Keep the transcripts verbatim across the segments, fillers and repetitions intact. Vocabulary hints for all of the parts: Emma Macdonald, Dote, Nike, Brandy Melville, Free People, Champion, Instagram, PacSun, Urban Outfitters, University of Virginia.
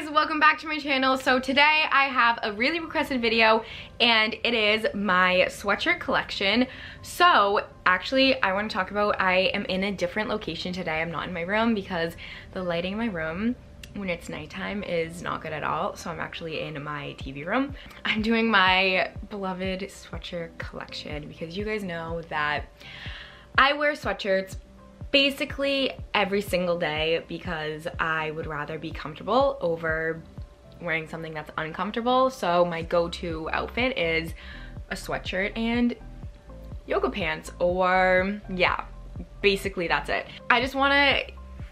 guys, welcome back to my channel. So today I have a really requested video and it is my sweatshirt collection. So actually I want to talk about, I am in a different location today. I'm not in my room because the lighting in my room when it's nighttime is not good at all. So I'm actually in my T V room. I'm doing my beloved sweatshirt collection because you guys know that I wear sweatshirts basically every single day because I would rather be comfortable over wearing something that's uncomfortable. So my go-to outfit is a sweatshirt and yoga pants, or yeah, basically that's it. I just want to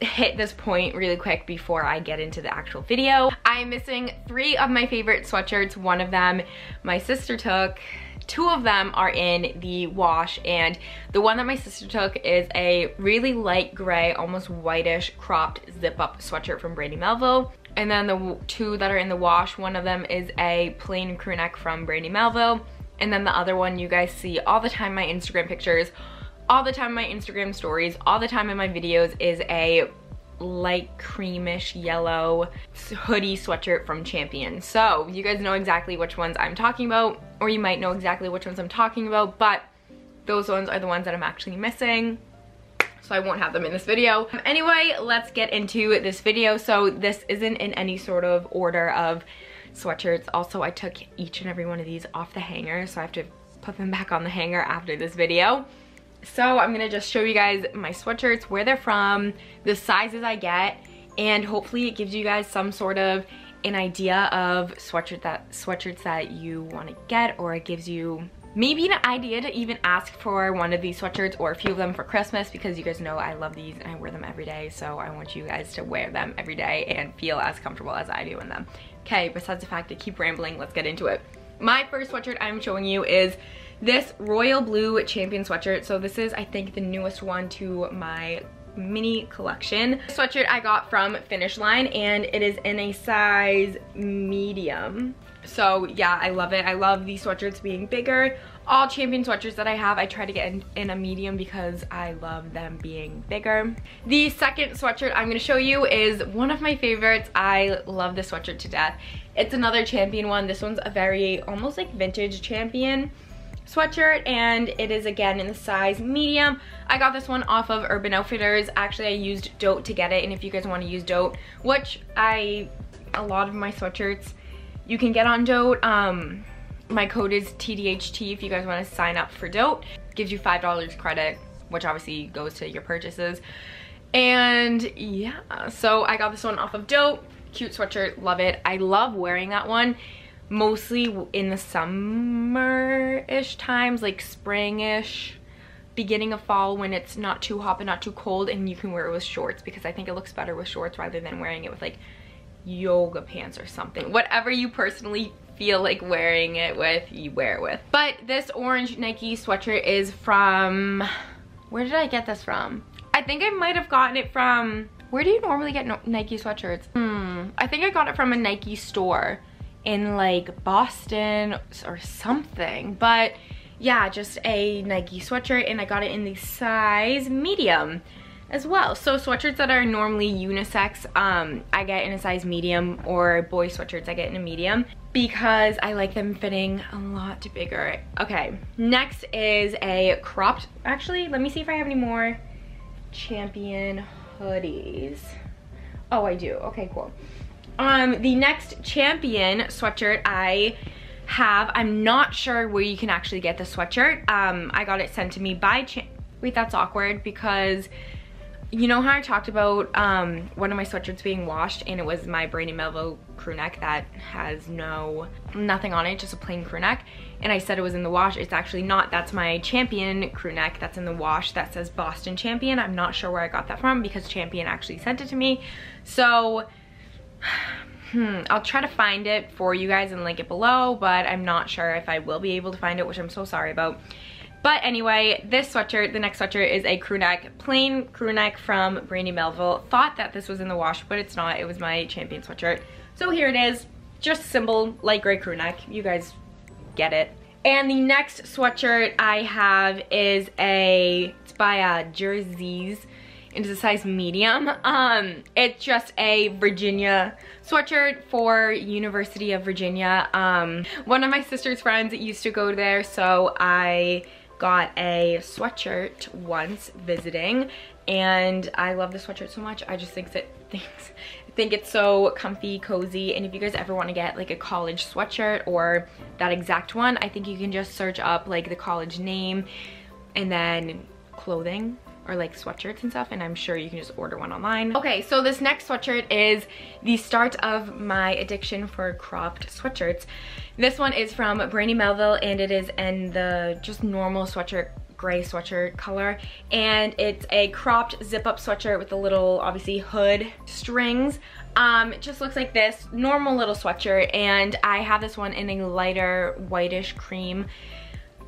hit this point really quick before I get into the actual video. I'm missing three of my favorite sweatshirts. One of them my sister took. Two of them are in the wash, and the one that my sister took is a really light gray, almost whitish cropped zip-up sweatshirt from Brandy Melville. And then the two that are in the wash, one of them is a plain crew neck from Brandy Melville, and then the other one you guys see all the time in my Instagram pictures, all the time in my Instagram stories, all the time in my videos, is a light creamish yellow hoodie sweatshirt from Champion. So you guys know exactly which ones I'm talking about, or you might know exactly which ones I'm talking about, but those ones are the ones that I'm actually missing, so I won't have them in this video. Anyway, let's get into this video. So this isn't in any sort of order of sweatshirts. Also, I took each and every one of these off the hanger, so I have to put them back on the hanger after this video. So I'm gonna just show you guys my sweatshirts, where they're from, the sizes I get, and hopefully it gives you guys some sort of an idea of sweatshirt that sweatshirts that you want to get, or it gives you maybe an idea to even ask for one of these sweatshirts or a few of them for Christmas, because you guys know I love these and I wear them every day, so I want you guys to wear them every day and feel as comfortable as I do in them. Okay, besides the fact I keep rambling, let's get into it. My first sweatshirt I'm showing you is this royal blue Champion sweatshirt. So this is, I think, the newest one to my mini collection. This sweatshirt I got from Finish Line, and it is in a size medium. So yeah, I love it. I love these sweatshirts being bigger. All Champion sweatshirts that I have, I try to get in, in a medium because I love them being bigger. The second sweatshirt I'm going to show you is one of my favorites. I love this sweatshirt to death. It's another Champion one. This one's a very almost like vintage Champion sweatshirt, and it is again in the size medium. I got this one off of Urban Outfitters. Actually, I used Dote to get it, and if you guys want to use Dote, which I, a lot of my sweatshirts you can get on Dote. Um, my code is T D H T if you guys want to sign up for Dote. It gives you five dollars credit, which obviously goes to your purchases. And yeah, so I got this one off of Dote. Cute sweatshirt, love it. I love wearing that one. Mostly in the summer-ish times, like spring-ish, beginning of fall, when it's not too hot but not too cold, and you can wear it with shorts, because I think it looks better with shorts rather than wearing it with like yoga pants or something. Whatever you personally feel like wearing it with, you wear it with. But this orange Nike sweatshirt is from, where did I get this from? I think I might have gotten it from, where do you normally get no Nike sweatshirts? Hmm, I think I got it from a Nike store in like Boston or something. But yeah, just a Nike sweatshirt, and I got it in the size medium as well. So sweatshirts that are normally unisex, um, I get in a size medium, or boy sweatshirts I get in a medium, because I like them fitting a lot bigger. Okay, next is a cropped, actually, let me see if I have any more Champion hoodies. Oh, I do, okay, cool. Um, the next Champion sweatshirt I have, I'm not sure where you can actually get the sweatshirt. Um, I got it sent to me by Champion. Wait, that's awkward, because you know how I talked about um, one of my sweatshirts being washed, and it was my Brandy Melville crew neck that has no, nothing on it, just a plain crew neck. And I said it was in the wash. It's actually not. That's my Champion crew neck that's in the wash that says Boston Champion. I'm not sure where I got that from, because Champion actually sent it to me. So Hmm, I'll try to find it for you guys and link it below, but I'm not sure if I will be able to find it, which I'm so sorry about. But anyway, this sweatshirt, the next sweatshirt, is a crew neck, plain crew neck from Brandy Melville. Thought that this was in the wash, but it's not. It was my Champion sweatshirt. So here it is, just simple light gray crew neck. You guys get it. And the next sweatshirt I have is a, it's by uh, Jerseys. It is a size medium. Um, it's just a Virginia sweatshirt for University of Virginia. Um, one of my sister's friends used to go there, so I got a sweatshirt once visiting, and I love the sweatshirt so much. I just think that things think it's so comfy, cozy, and if you guys ever want to get like a college sweatshirt or that exact one, I think you can just search up like the college name and then clothing or like sweatshirts and stuff, and I'm sure you can just order one online. Okay, so this next sweatshirt is the start of my addiction for cropped sweatshirts. This one is from Brandy Melville, and it is in the just normal sweatshirt, gray sweatshirt color, and it's a cropped zip-up sweatshirt with a little, obviously, hood strings. Um, it just looks like this, normal little sweatshirt, and I have this one in a lighter whitish cream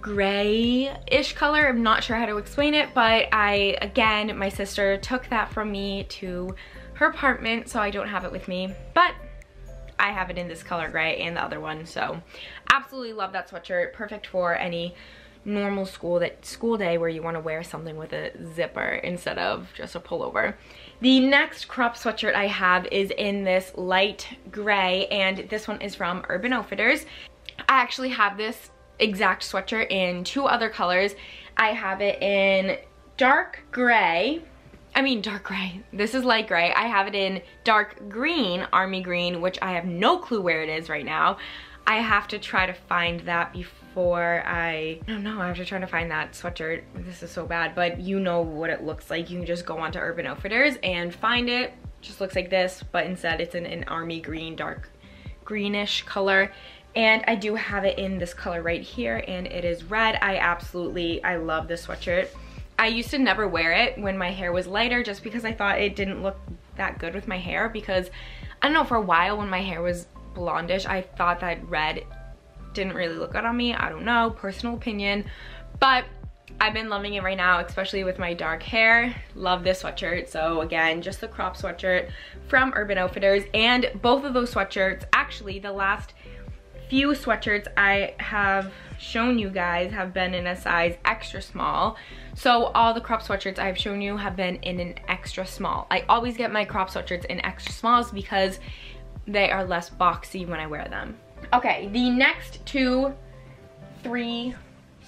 gray-ish color. I'm not sure how to explain it, but I, again, my sister took that from me to her apartment, so I don't have it with me, but I have it in this color gray and the other one, so absolutely love that sweatshirt. Perfect for any normal school that school day where you want to wear something with a zipper instead of just a pullover. The next crop sweatshirt I have is in this light gray, and this one is from Urban Outfitters. I actually have this exact sweatshirt in two other colors. I have it in dark gray. I mean dark gray. This is light gray. I have it in dark green, army green, which I have no clue where it is right now. I have to try to find that before I, I don't know, I have to try to find that sweatshirt. This is so bad, but you know what it looks like. You can just go onto Urban Outfitters and find it. Just looks like this, but instead it's in an army green, dark greenish color. And I do have it in this color right here, and it is red. I absolutely, I love this sweatshirt. I used to never wear it when my hair was lighter just because I thought it didn't look that good with my hair, because I don't know, for a while when my hair was blondish, I thought that red didn't really look good on me. I don't know, personal opinion, but I've been loving it right now, especially with my dark hair. Love this sweatshirt. So again, just the crop sweatshirt from Urban Outfitters, and both of those sweatshirts, actually the last few sweatshirts I have shown you guys have been in a size extra small. So all the crop sweatshirts I've shown you have been in an extra small. I always get my crop sweatshirts in extra smalls because they are less boxy when I wear them. Okay, the next two, three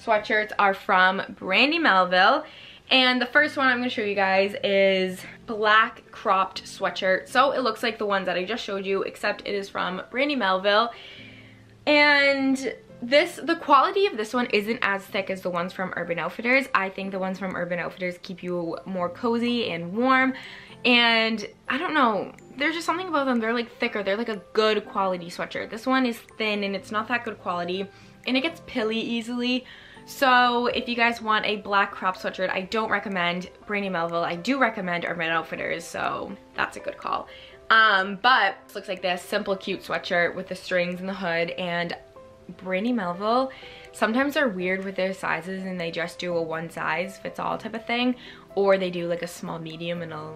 sweatshirts are from Brandy Melville. And the first one I'm gonna show you guys is black cropped sweatshirt. So it looks like the ones that I just showed you, except it is from Brandy Melville. And this, the quality of this one isn't as thick as the ones from Urban Outfitters. I think the ones from Urban Outfitters keep you more cozy and warm. And I don't know, there's just something about them. They're like thicker. They're like a good quality sweatshirt. This one is thin and it's not that good quality, and it gets pilly easily. So if you guys want a black crop sweatshirt, I don't recommend Brandy Melville. I do recommend Urban Outfitters, so that's a good call. Um, but it looks like this simple, cute sweatshirt with the strings and the hood. And Brandy Melville, sometimes they're weird with their sizes and they just do a one size fits all type of thing, or they do like a small medium and a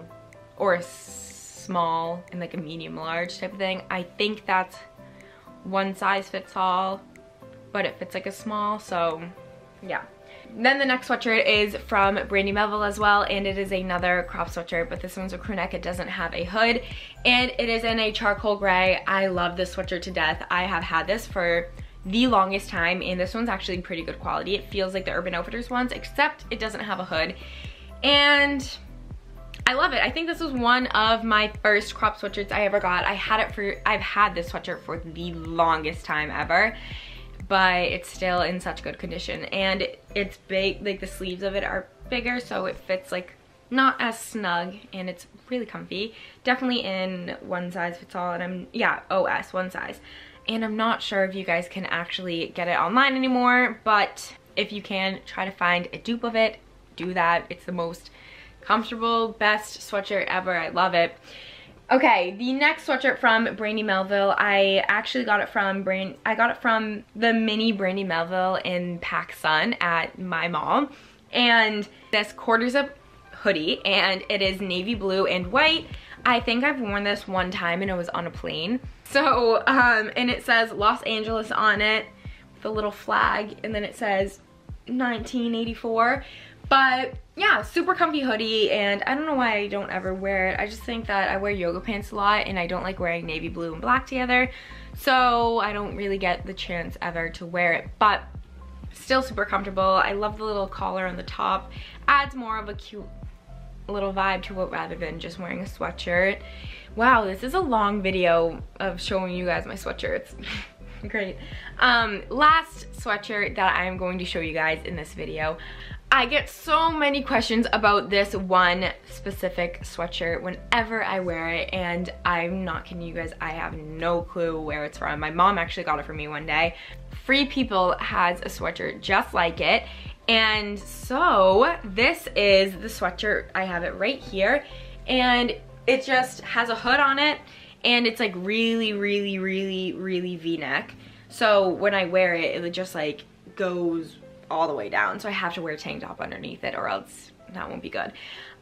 or a small and like a medium large type of thing. I think that's one size fits all, but it fits like a small, so yeah. Then the next sweatshirt is from Brandy Melville as well, and it is another crop sweatshirt, but this one's a crew neck. It doesn't have a hood, and it is in a charcoal gray. I love this sweatshirt to death. I have had this for the longest time, and this one's actually pretty good quality. It feels like the Urban Outfitters ones, except it doesn't have a hood, and I love it. I think this was one of my first crop sweatshirts I ever got. I had it for, I've had this sweatshirt for the longest time ever, but it's still in such good condition. And it's big, like the sleeves of it are bigger, so it fits like not as snug, and it's really comfy. Definitely in one size fits all, and I'm, yeah, O S, one size. And I'm not sure if you guys can actually get it online anymore, but if you can, try to find a dupe of it, do that. It's the most comfortable, best sweatshirt ever. I love it. Okay, the next sweatshirt from Brandy Melville, I actually got it from Brand I got it from the mini Brandy Melville in PacSun at my mall, and this quarter zip hoodie, and it is navy blue and white. I think I've worn this one time and it was on a plane. So, um, and it says Los Angeles on it with a little flag, and then it says nineteen eighty-four. But yeah, super comfy hoodie, and I don't know why I don't ever wear it. I just think that I wear yoga pants a lot, and I don't like wearing navy blue and black together, so I don't really get the chance ever to wear it, but still super comfortable. I love the little collar on the top. Adds more of a cute little vibe to it rather than just wearing a sweatshirt. Wow, this is a long video of showing you guys my sweatshirts. Great. Um, last sweatshirt that I'm going to show you guys in this video. I get so many questions about this one specific sweatshirt whenever I wear it, and I'm not kidding you guys, I have no clue where it's from. My mom actually got it for me one day. Free People has a sweatshirt just like it, and so this is the sweatshirt. I have it right here, and it just has a hood on it, and it's like really, really, really, really V-neck. So when I wear it, it just like goes all the way down, so I have to wear a tank top underneath it or else that won't be good.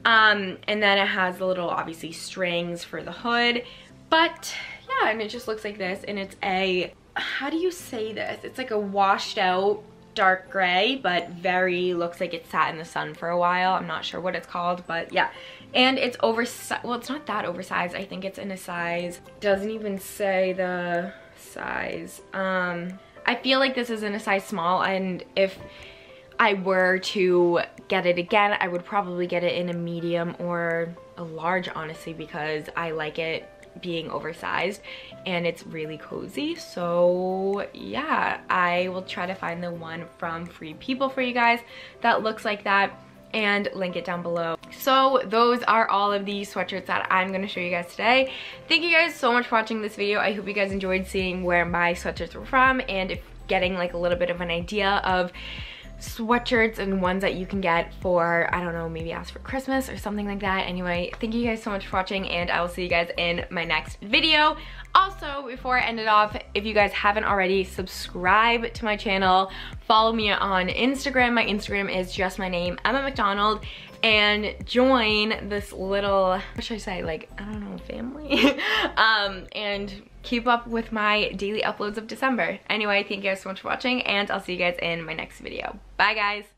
Um, and then it has the little, obviously, strings for the hood, but yeah, and it just looks like this, and it's a, how do you say this? It's like a washed out dark gray, but very looks like it sat in the sun for a while. I'm not sure what it's called, but yeah. And it's oversized. Well, it's not that oversized. I think it's in a size, doesn't even say the size. Um, I feel like this is in a size small, and if I were to get it again, I would probably get it in a medium or a large, honestly, because I like it being oversized and it's really cozy. So yeah, I will try to find the one from Free People for you guys that looks like that and link it down below. So those are all of the sweatshirts that I'm going to show you guys today. Thank you guys so much for watching this video. I hope you guys enjoyed seeing where my sweatshirts were from, and if getting like a little bit of an idea of sweatshirts and ones that you can get for, I don't know, maybe ask for Christmas or something like that. Anyway, thank you guys so much for watching, and I will see you guys in my next video. Also, before I end it off, if you guys haven't already, subscribe to my channel. Follow me on Instagram. My Instagram is just my name, Emma Macdonald, and join this little, what should I say, like, I don't know, family? um, and keep up with my daily uploads of December. Anyway, thank you guys so much for watching, and I'll see you guys in my next video. Bye, guys.